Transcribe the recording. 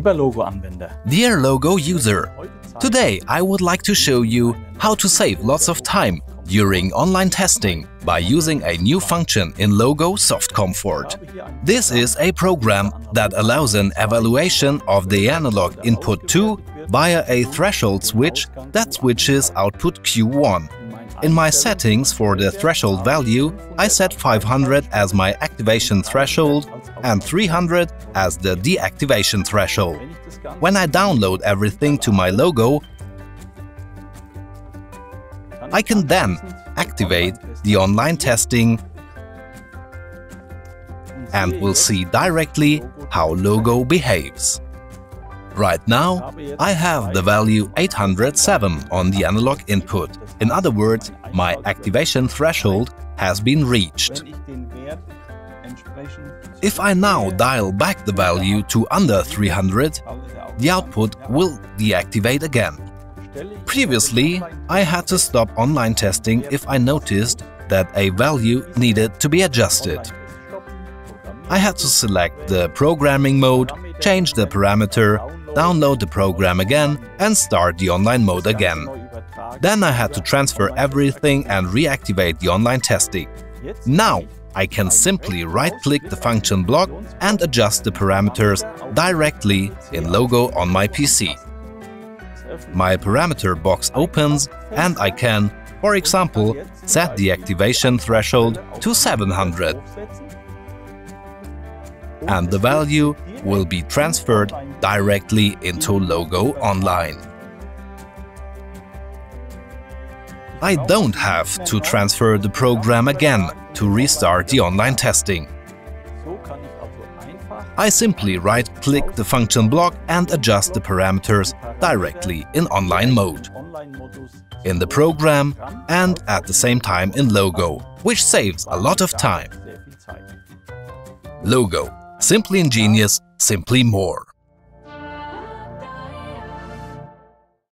Dear LOGO user, today I would like to show you how to save lots of time during online testing by using a new function in LOGO!Soft Comfort. This is a program that allows an evaluation of the analog input 2 via a threshold switch that switches output Q1. In my settings for the threshold value, I set 500 as my activation threshold and 300 as the deactivation threshold. When I download everything to my LOGO, I can then activate the online testing and will see directly how LOGO behaves. Right now, I have the value 807 on the analog input. In other words, my activation threshold has been reached. If I now dial back the value to under 300, the output will deactivate again. Previously, I had to stop online testing if I noticed that a value needed to be adjusted. I had to select the programming mode, change the parameter, download the program again and start the online mode again. Then I had to transfer everything and reactivate the online testing. Now I can simply right-click the function block and adjust the parameters directly in LOGO on my PC. My parameter box opens and I can, for example, set the activation threshold to 700. And the value will be transferred directly into LOGO online. I don't have to transfer the program again to restart the online testing. I simply right-click the function block and adjust the parameters directly in online mode, in the program and at the same time in LOGO, which saves a lot of time. LOGO. Simply ingenious, simply more.